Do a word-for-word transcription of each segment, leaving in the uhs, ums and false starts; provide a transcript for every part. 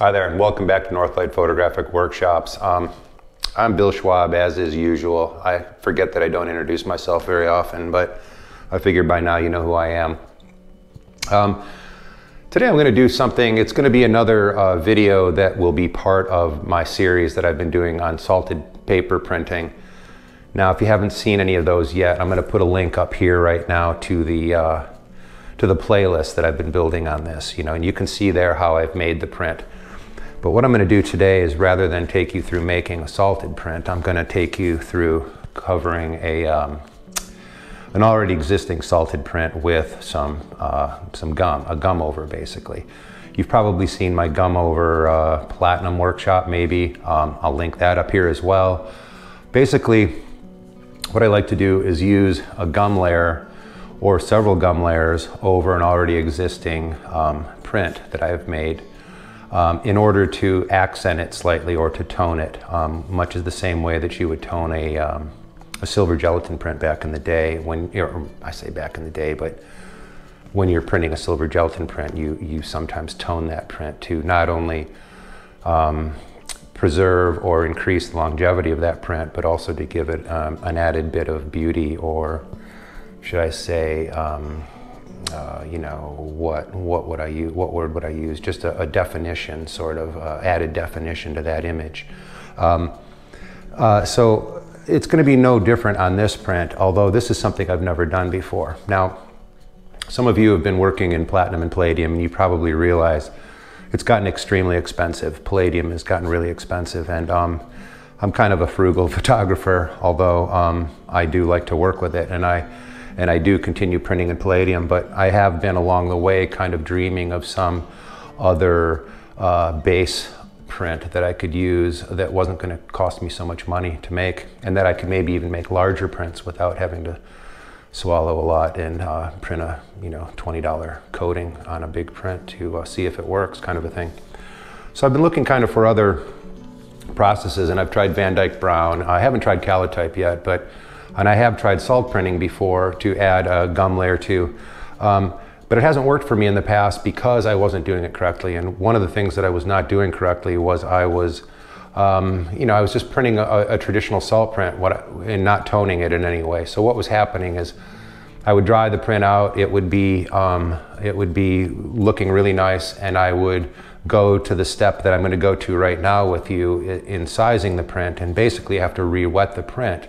Hi there, and welcome back to North Light Photographic Workshops. Um, I'm Bill Schwab, as is usual. I forget that I don't introduce myself very often, but I figure by now you know who I am. Um, today I'm going to do something. It's going to be another uh, video that will be part of my series that I've been doing on salted paper printing. Now, if you haven't seen any of those yet, I'm going to put a link up here right now to the uh, to the playlist that I've been building on this. You know, and you can see there how I've made the print. But what I'm going to do today is, rather than take you through making a salted print, I'm going to take you through covering a um, an already existing salted print with some uh, some gum, a gum over basically. You've probably seen my gum over uh, platinum workshop, maybe. Um, I'll link that up here as well. Basically, what I like to do is use a gum layer or several gum layers over an already existing um, print that I've made. Um, in order to accent it slightly or to tone it, um, much as the same way that you would tone a, um, a silver gelatin print back in the day. When, or I say back in the day, but when you're printing a silver gelatin print, you, you sometimes tone that print to not only um, preserve or increase the longevity of that print, but also to give it um, an added bit of beauty, or should I say, um, Uh, you know, what what would I use? What word would I use? Just a, a definition, sort of uh, added definition to that image. Um, uh, so it's going to be no different on this print, although this is something I've never done before. Now, some of you have been working in platinum and palladium, and you probably realize it's gotten extremely expensive. Palladium has gotten really expensive, and um, I'm kind of a frugal photographer, although um, I do like to work with it, and I. And I do continue printing in palladium, but I have been along the way kind of dreaming of some other uh, base print that I could use that wasn't going to cost me so much money to make, and that I could maybe even make larger prints without having to swallow a lot and uh, print a you know twenty dollar coating on a big print to uh, see if it works, kind of a thing. So I've been looking kind of for other processes, and I've tried Van Dyke Brown. I haven't tried Calotype yet, but. And I have tried salt printing before to add a gum layer to, um, but it hasn't worked for me in the past because I wasn't doing it correctly. And one of the things that I was not doing correctly was I was, um, you know, I was just printing a, a traditional salt print what I, and not toning it in any way. So what was happening is I would dry the print out. It would be, um, it would be looking really nice, and I would go to the step that I'm going to go to right now with you in, in sizing the print, and basically have to re-wet the print.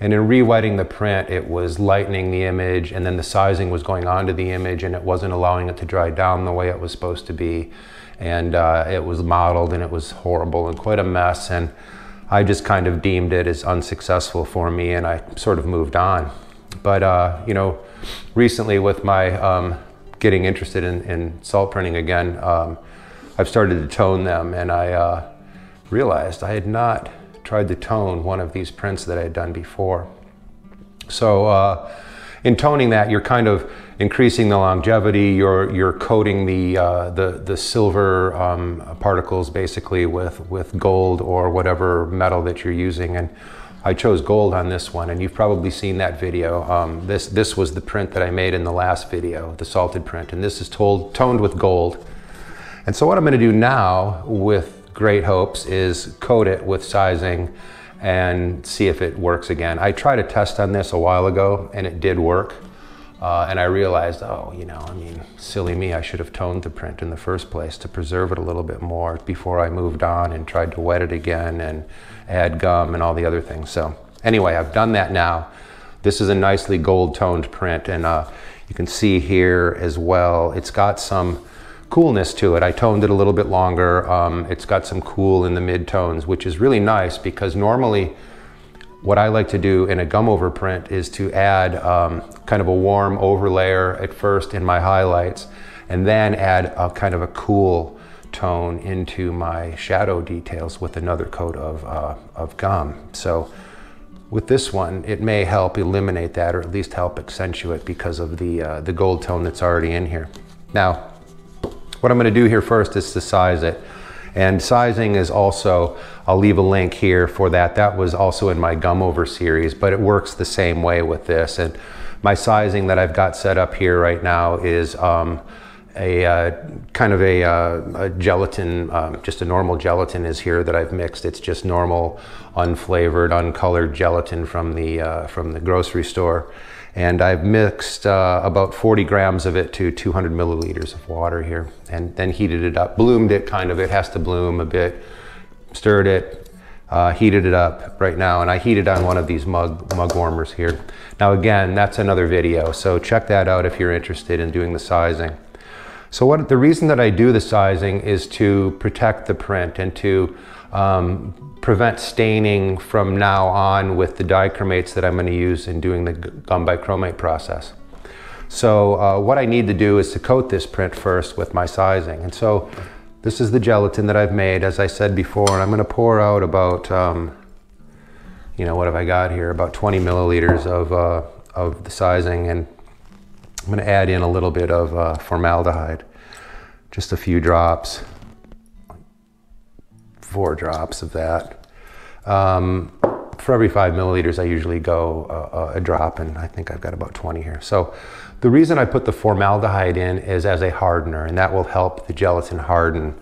And in re-wetting the print, it was lightening the image, and then the sizing was going onto the image, and it wasn't allowing it to dry down the way it was supposed to be. And uh, it was mottled, and it was horrible and quite a mess. And I just kind of deemed it as unsuccessful for me, and I sort of moved on. But uh, you know, recently with my um, getting interested in, in salt printing again, um, I've started to tone them, and I uh, realized I had not tried to tone one of these prints that I had done before. So uh, in toning that, you're kind of increasing the longevity, you're, you're coating the, uh, the, the silver um, particles basically with, with gold or whatever metal that you're using. And I chose gold on this one, and you've probably seen that video. Um, this, this was the print that I made in the last video, the salted print, and this is told, toned with gold. And so what I'm gonna do now with great hopes is coat it with sizing and see if it works again. I tried a test on this a while ago, and it did work. Uh, and I realized, oh, you know, I mean, silly me, I should have toned the print in the first place to preserve it a little bit more before I moved on and tried to wet it again and add gum and all the other things. So anyway, I've done that now. This is a nicely gold toned print, and uh, you can see here as well, it's got some coolness to it. I toned it a little bit longer. Um, it's got some cool in the mid-tones, which is really nice, because normally what I like to do in a gum over print is to add um, kind of a warm overlayer at first in my highlights, and then add a kind of a cool tone into my shadow details with another coat of, uh, of gum. So with this one, it may help eliminate that, or at least help accentuate, because of the, uh, the gold tone that's already in here. Now, what I'm going to do here first is to size it. And sizing is also, I'll leave a link here for that. That was also in my gum over series, but it works the same way with this. And my sizing that I've got set up here right now is um, a uh, kind of a, uh, a gelatin, um, just a normal gelatin is here that I've mixed. It's just normal, unflavored, uncolored gelatin from the, uh, from the grocery store. And I've mixed uh, about forty grams of it to two hundred milliliters of water here, and then heated it up, bloomed it kind of, it has to bloom a bit, stirred it, uh, heated it up right now, and I heated on one of these mug, mug warmers here. Now again, that's another video, so check that out if you're interested in doing the sizing. So what the reason that I do the sizing is to protect the print and to um, prevent staining from now on with the dichromates that I'm going to use in doing the gum bichromate process. So uh, what I need to do is to coat this print first with my sizing. And so this is the gelatin that I've made, as I said before, and I'm going to pour out about, um, you know, what have I got here? About twenty milliliters of, uh, of the sizing, and I'm going to add in a little bit of uh, formaldehyde, just a few drops, four drops of that. Um, for every five milliliters, I usually go uh, a drop, and I think I've got about twenty here. So the reason I put the formaldehyde in is as a hardener, and that will help the gelatin harden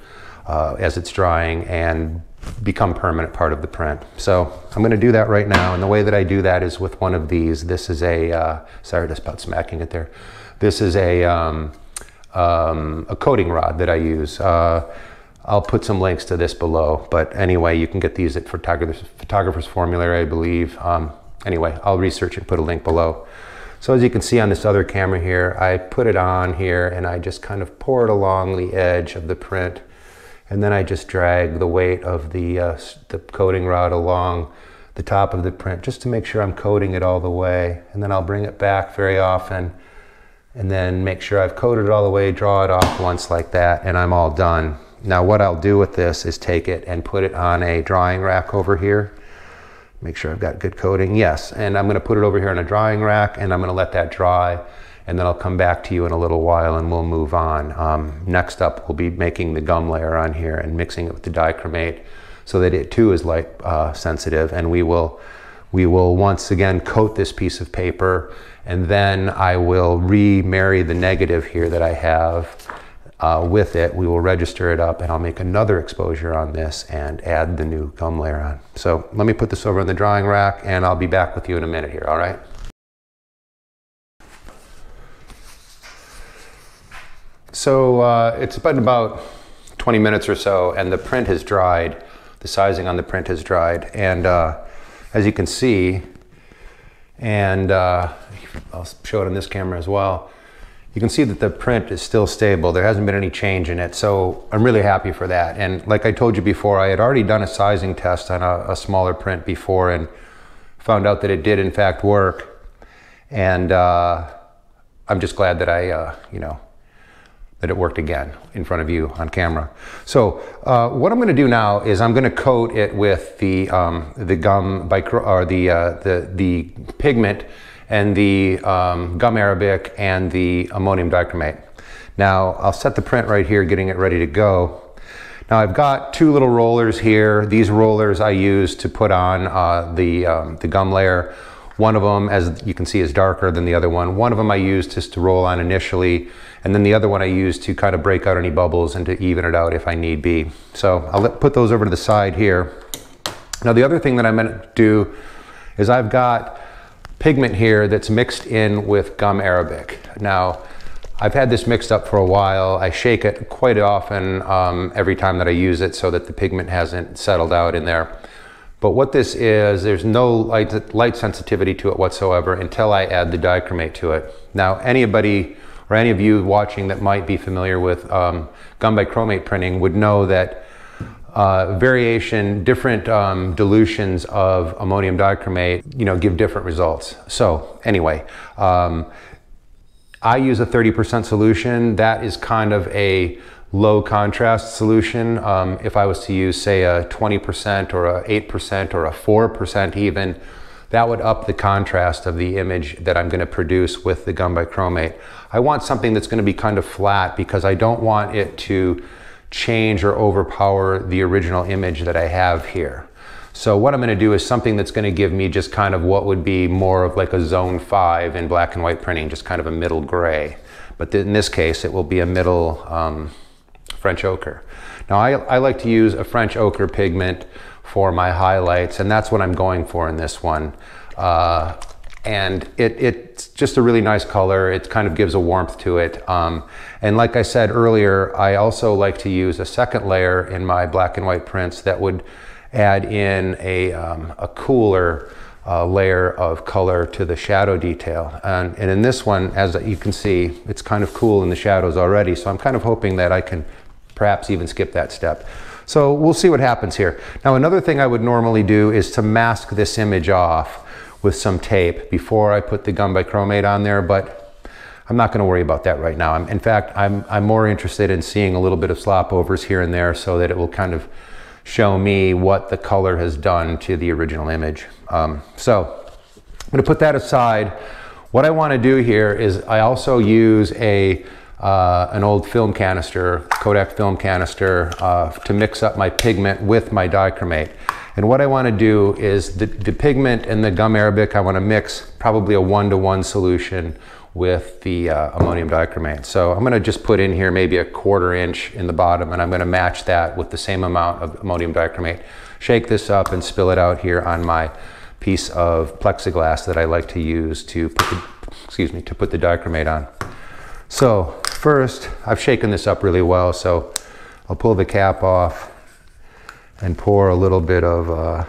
uh, as it's drying and become permanent part of the print. So I'm going to do that right now, and the way that I do that is with one of these. This is a, uh, sorry just about smacking it there. This is a, um, um, a coating rod that I use. Uh, I'll put some links to this below, but anyway, you can get these at Photographer's, Photographer's Formulary, I believe. Um, anyway, I'll research and put a link below. So as you can see on this other camera here, I put it on here and I just kind of pour it along the edge of the print, and then I just drag the weight of the, uh, the coating rod along the top of the print just to make sure I'm coating it all the way, and then I'll bring it back very often and then make sure I've coated it all the way, draw it off once like that, and I'm all done. Now what I'll do with this is take it and put it on a drying rack over here. Make sure I've got good coating, yes, and I'm going to put it over here on a drying rack, and I'm going to let that dry, and then I'll come back to you in a little while and we'll move on. Um, next up, we'll be making the gum layer on here and mixing it with the dichromate so that it too is light uh, sensitive, and we will, we will once again coat this piece of paper, and then I will remarry the negative here that I have uh, with it. We will register it up, and I'll make another exposure on this and add the new gum layer on. So let me put this over in the drying rack, and I'll be back with you in a minute here, all right? So uh, it's been about twenty minutes or so, and the print has dried. The sizing on the print has dried. And uh, as you can see, and uh, I'll show it on this camera as well, you can see that the print is still stable. There hasn't been any change in it. So I'm really happy for that. And like I told you before, I had already done a sizing test on a, a smaller print before and found out that it did in fact work. And uh, I'm just glad that I, uh, you know, that it worked again in front of you on camera. So uh, what I'm going to do now is I'm going to coat it with the um, the gum bichromate, or the uh, the the pigment, and the um, gum arabic and the ammonium dichromate. Now I'll set the print right here, getting it ready to go. Now I've got two little rollers here. These rollers I use to put on uh, the um, the gum layer. One of them, as you can see, is darker than the other one. One of them I used just to roll on initially, and then the other one I used to kind of break out any bubbles and to even it out if I need be. So I'll put those over to the side here. Now the other thing that I'm going to do is I've got pigment here that's mixed in with gum arabic. Now I've had this mixed up for a while. I shake it quite often um, every time that I use it so that the pigment hasn't settled out in there. But what this is, there's no light, light sensitivity to it whatsoever until I add the dichromate to it. Now anybody or any of you watching that might be familiar with um, gum bichromate printing would know that uh, variation, different um, dilutions of ammonium dichromate, you know, give different results. So anyway, um, I use a thirty percent solution. That is kind of a low contrast solution. Um, if I was to use, say, a twenty percent or a eight percent or a four percent even, that would up the contrast of the image that I'm going to produce with the gum bichromate. I want something that's going to be kind of flat because I don't want it to change or overpower the original image that I have here. So what I'm going to do is something that's going to give me just kind of what would be more of like a zone five in black and white printing, just kind of a middle gray. but in this case it will be a middle um, French ochre. Now I, I like to use a French ochre pigment for my highlights, and that's what I'm going for in this one. Uh, and it, it's just a really nice color. It kind of gives a warmth to it. Um, and like I said earlier, I also like to use a second layer in my black and white prints that would add in a, um, a cooler uh, layer of color to the shadow detail. And, and in this one, as you can see, it's kind of cool in the shadows already, so I'm kind of hoping that I can perhaps even skip that step. So we'll see what happens here. Now, another thing I would normally do is to mask this image off with some tape before I put the gum bichromate on there, but I'm not going to worry about that right now. I'm, in fact, I'm, I'm more interested in seeing a little bit of slop overs here and there so that it will kind of show me what the color has done to the original image. Um, so I'm going to put that aside. What I want to do here is I also use a uh, an old film canister, Kodak film canister, uh, to mix up my pigment with my dichromate. And what I want to do is the, the pigment and the gum arabic, I want to mix probably a one-to-one solution with the uh, ammonium dichromate. So I'm going to just put in here maybe a quarter inch in the bottom, and I'm going to match that with the same amount of ammonium dichromate. Shake this up and spill it out here on my piece of plexiglass that I like to use to put the, excuse me, to put the dichromate on. So first, I've shaken this up really well, so I'll pull the cap off and pour a little bit of, uh,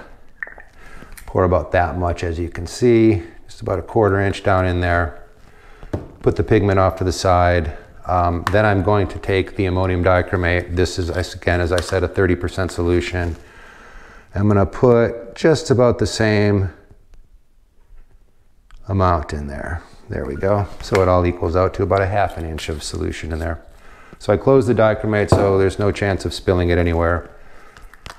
pour about that much, as you can see, just about a quarter inch down in there. Put the pigment off to the side. Um, then I'm going to take the ammonium dichromate. This is, again, as I said, a thirty percent solution. I'm gonna put just about the same amount in there. There we go. So it all equals out to about a half an inch of solution in there. So I close the dichromate so there's no chance of spilling it anywhere.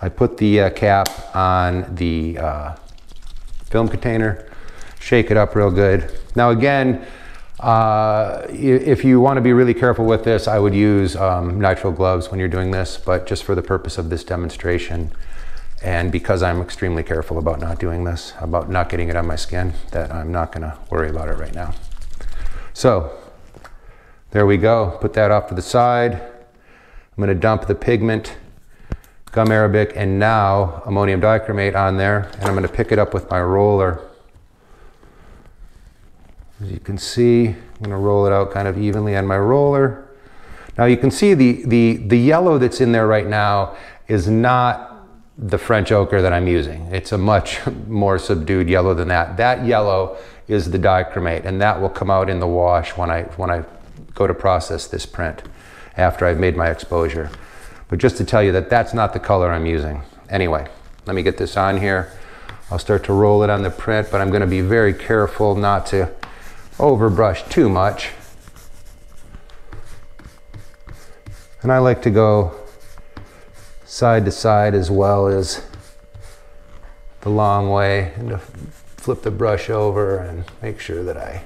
I put the uh, cap on the uh, film container, shake it up real good. Now again, uh, if you want to be really careful with this, I would use um, nitrile gloves when you're doing this, but just for the purpose of this demonstration, and because I'm extremely careful about not doing this, about not getting it on my skin, that I'm not going to worry about it right now. So there we go. Put that off to the side. I'm going to dump the pigment, gum arabic, and now ammonium dichromate on there, and I'm going to pick it up with my roller. As you can see, I'm going to roll it out kind of evenly on my roller. Now you can see the, the, the yellow that's in there right now is not the French ochre that I'm using. It's a much more subdued yellow than that. That yellow is the dichromate, and that will come out in the wash when I, when I go to process this print after I've made my exposure. But just to tell you that that's not the color I'm using. Anyway, let me get this on here. I'll start to roll it on the print, but I'm going to be very careful not to overbrush too much. And I like to go side to side as well as the long way, and to flip the brush over and make sure that I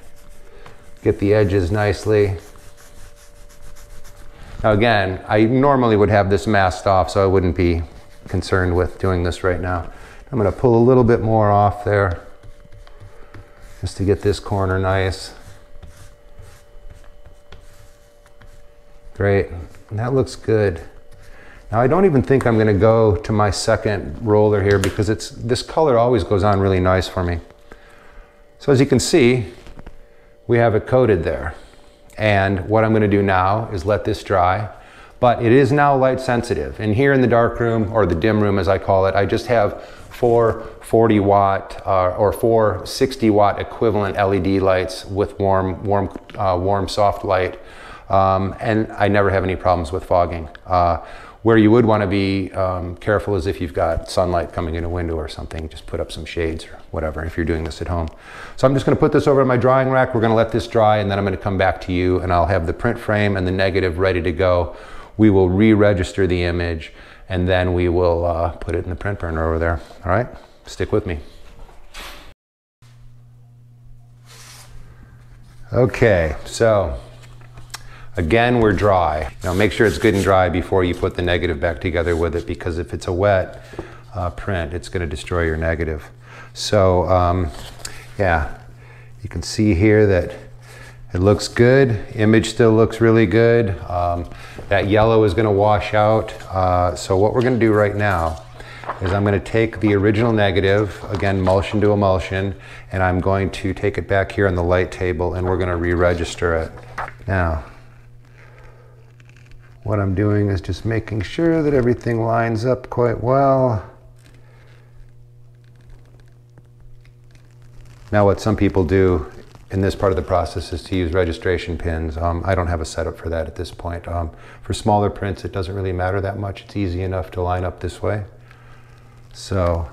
get the edges nicely. Now again, I normally would have this masked off, so I wouldn't be concerned with doing this right now. I'm going to pull a little bit more off there just to get this corner nice. Great, and that looks good. Now I don't even think I'm going to go to my second roller here because it's, this color always goes on really nice for me. So as you can see, we have it coated there. And what I'm going to do now is let this dry, but it is now light sensitive. And here in the dark room, or the dim room as I call it, I just have four forty watt uh, or four sixty watt equivalent L E D lights with warm, warm, uh, warm soft light, um, and I never have any problems with fogging. Uh, where you would want to be um, careful is if you've got sunlight coming in a window or something, just put up some shades or whatever if you're doing this at home. So I'm just going to put this over in my drying rack. We're going to let this dry, and then I'm going to come back to you, and I'll have the print frame and the negative ready to go. We will re-register the image, and then we will uh, put it in the print burner over there. All right, stick with me. Okay, so again, we're dry. Now make sure it's good and dry before you put the negative back together with it, because if it's a wet uh, print, it's going to destroy your negative. So um, yeah, you can see here that It looks good. Image still looks really good. Um, that yellow is going to wash out. Uh, so what we're going to do right now is I'm going to take the original negative, again, emulsion to emulsion, and I'm going to take it back here on the light table and we're going to re-register it. Now, what I'm doing is just making sure that everything lines up quite well. Now what some people do in this part of the process is to use registration pins. Um, I don't have a setup for that at this point. Um, for smaller prints, it doesn't really matter that much. It's easy enough to line up this way. So,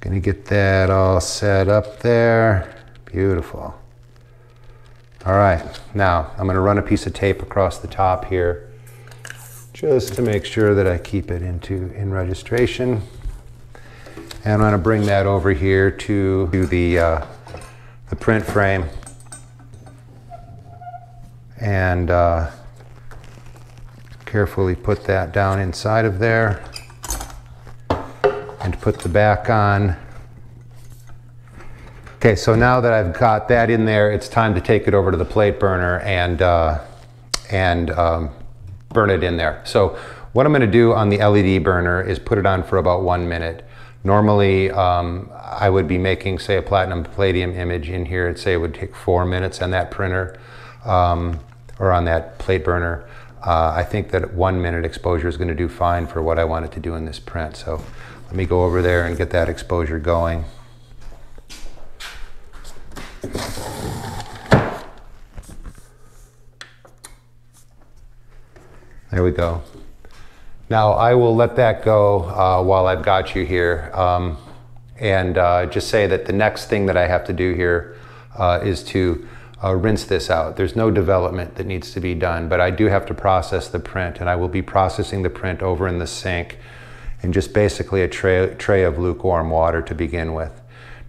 gonna get that all set up there. Beautiful. All right, now I'm gonna run a piece of tape across the top here just to make sure that I keep it into in registration. And I'm gonna bring that over here to, to the uh, the print frame, and uh, carefully put that down inside of there and put the back on. Okay, so now that I've got that in there, it's time to take it over to the plate burner and uh, and um, burn it in there. So what I'm gonna do on the L E D burner is put it on for about one minute. Normally, um, I would be making, say, a platinum palladium image in here. I'd say it would take four minutes on that printer um, or on that plate burner. Uh, I think that one minute exposure is going to do fine for what I wanted to do in this print. So let me go over there and get that exposure going. There we go. Now I will let that go uh, while I've got you here, um, and uh, just say that the next thing that I have to do here uh, is to uh, rinse this out. There's no development that needs to be done, but I do have to process the print, and I will be processing the print over in the sink in just basically a tray, tray of lukewarm water to begin with.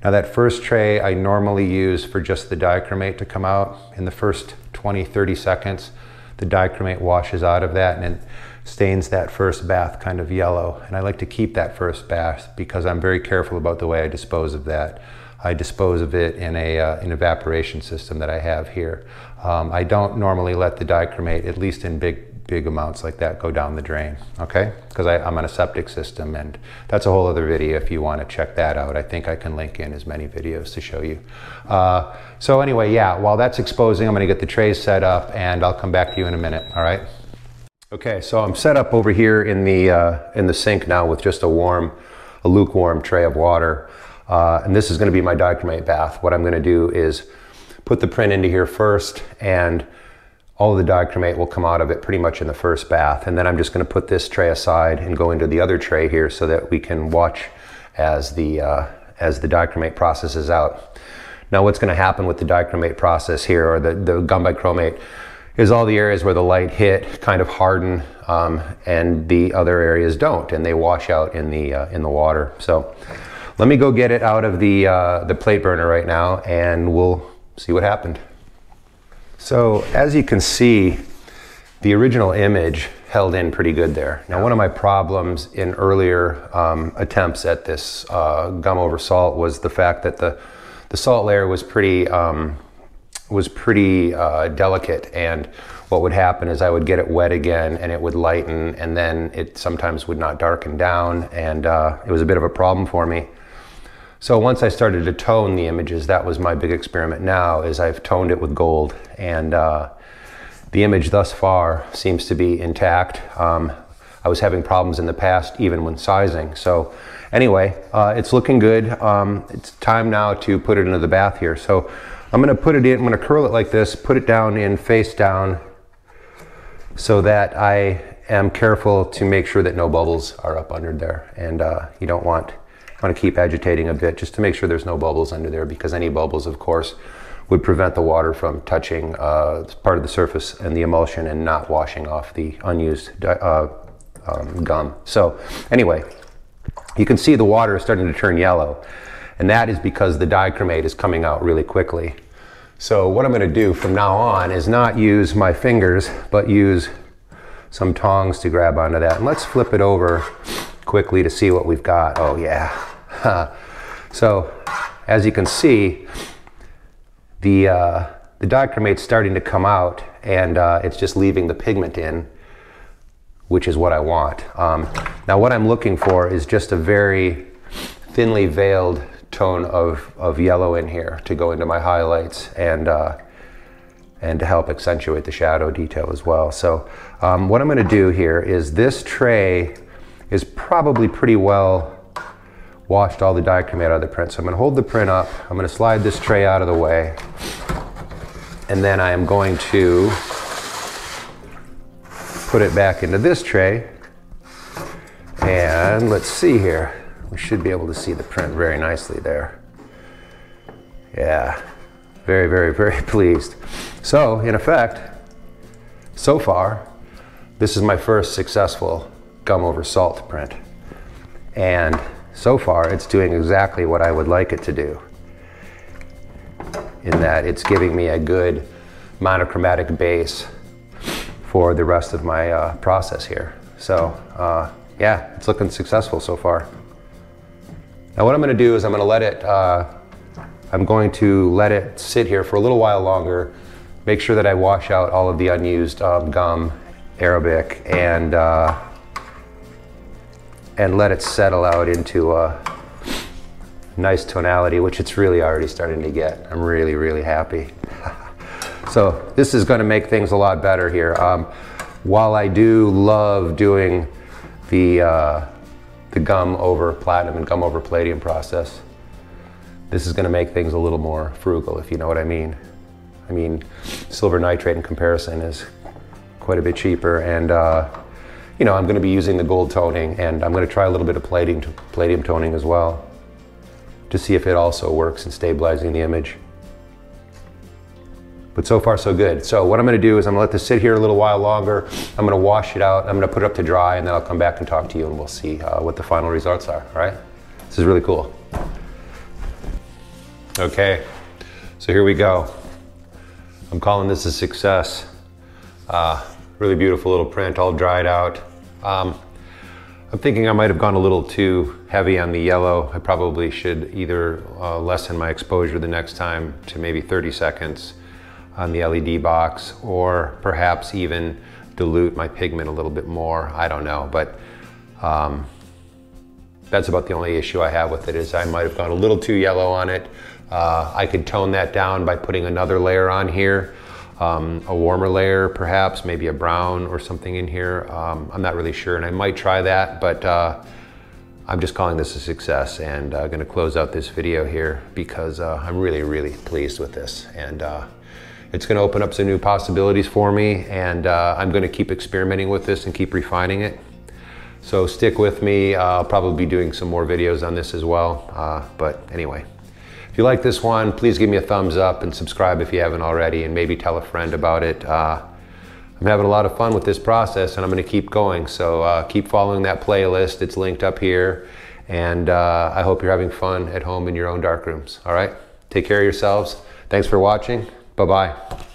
Now that first tray I normally use for just the dichromate to come out. In the first twenty, thirty seconds, the dichromate washes out of that and it stains that first bath kind of yellow, and I like to keep that first bath because I'm very careful about the way I dispose of that. I dispose of it in a, uh, an evaporation system that I have here. Um, I don't normally let the dichromate, at least in big, big amounts like that, go down the drain, okay? Because I'm on a septic system, and that's a whole other video if you want to check that out. I think I can link in as many videos to show you. Uh, so anyway, yeah, while that's exposing, I'm going to get the trays set up, and I'll come back to you in a minute, all right? Okay, so I'm set up over here in the uh, in the sink now with just a warm, a lukewarm tray of water, uh, and this is going to be my dichromate bath. What I'm going to do is put the print into here first, and all of the dichromate will come out of it pretty much in the first bath, and then I'm just going to put this tray aside and go into the other tray here so that we can watch as the uh, as the dichromate processes out. Now, what's going to happen with the dichromate process here, or the the gum bichromate, is all the areas where the light hit kind of harden, um, and the other areas don't, and they wash out in the uh, in the water. So let me go get it out of the uh, the plate burner right now, and we'll see what happened. So as you can see, the original image held in pretty good there. Now, one of my problems in earlier um, attempts at this uh, gum over salt was the fact that the the salt layer was pretty. Um, was pretty uh, delicate, and what would happen is I would get it wet again and it would lighten, and then it sometimes would not darken down, and uh, it was a bit of a problem for me. So once I started to tone the images, that was my big experiment now, is I've toned it with gold, and uh, the image thus far seems to be intact. Um, I was having problems in the past even when sizing, so anyway, uh, it's looking good. Um, it's time now to put it into the bath here. So I'm going to put it in, I'm going to curl it like this, put it down in face down so that I am careful to make sure that no bubbles are up under there. And uh, you don't want, want to keep agitating a bit just to make sure there's no bubbles under there, because any bubbles, of course, would prevent the water from touching uh, part of the surface and the emulsion and not washing off the unused uh, um, gum. So anyway, you can see the water is starting to turn yellow. And that is because the dichromate is coming out really quickly. So what I'm going to do from now on is not use my fingers, but use some tongs to grab onto that. And let's flip it over quickly to see what we've got. Oh yeah. So as you can see, the uh, the dichromate's starting to come out, and uh, it's just leaving the pigment in, which is what I want. Um, now what I'm looking for is just a very thinly veiled tone of, of yellow in here to go into my highlights and uh, and to help accentuate the shadow detail as well. So um, what I'm going to do here is, this tray is probably pretty well washed all the dichromate out of the print. So I'm going to hold the print up, I'm going to slide this tray out of the way, and then I am going to put it back into this tray. And let's see here. We should be able to see the print very nicely there. Yeah, very, very, very pleased. So in effect, so far, this is my first successful gum over salt print. And so far, it's doing exactly what I would like it to do, in that it's giving me a good monochromatic base for the rest of my uh, process here. So uh, yeah, it's looking successful so far. Now what I'm going to do is I'm going to let it, uh, I'm going to let it sit here for a little while longer, make sure that I wash out all of the unused um, gum, Arabic, and uh, and let it settle out into a nice tonality, which it's really already starting to get. I'm really, really happy. So this is going to make things a lot better here. Um, while I do love doing the uh, the gum over platinum and gum over palladium process, this is going to make things a little more frugal, if you know what I mean. I mean, silver nitrate in comparison is quite a bit cheaper, and uh, you know, I'm going to be using the gold toning, and I'm going to try a little bit of palladium, palladium toning as well, to see if it also works in stabilizing the image. But so far so good. So what I'm going to do is I'm going to let this sit here a little while longer. I'm going to wash it out. I'm going to put it up to dry, and then I'll come back and talk to you, and we'll see uh, what the final results are. All right? This is really cool. Okay. So here we go. I'm calling this a success. Uh, really beautiful little print, all dried out. Um, I'm thinking I might have gone a little too heavy on the yellow. I probably should either uh, lessen my exposure the next time to maybe thirty seconds on the L E D box, or perhaps even dilute my pigment a little bit more. I don't know, but um, that's about the only issue I have with it, is I might have gone a little too yellow on it. Uh, I could tone that down by putting another layer on here, um, a warmer layer perhaps, maybe a brown or something in here. Um, I'm not really sure, and I might try that, but uh, I'm just calling this a success, and I'm uh, gonna close out this video here, because uh, I'm really, really pleased with this. and. Uh, It's going to open up some new possibilities for me, and uh, I'm going to keep experimenting with this and keep refining it. So stick with me. Uh, I'll probably be doing some more videos on this as well. Uh, but anyway, if you like this one, please give me a thumbs up and subscribe if you haven't already, and maybe tell a friend about it. Uh, I'm having a lot of fun with this process, and I'm going to keep going. So uh, keep following that playlist. It's linked up here. And uh, I hope you're having fun at home in your own darkrooms. All right? Take care of yourselves. Thanks for watching. Bye-bye.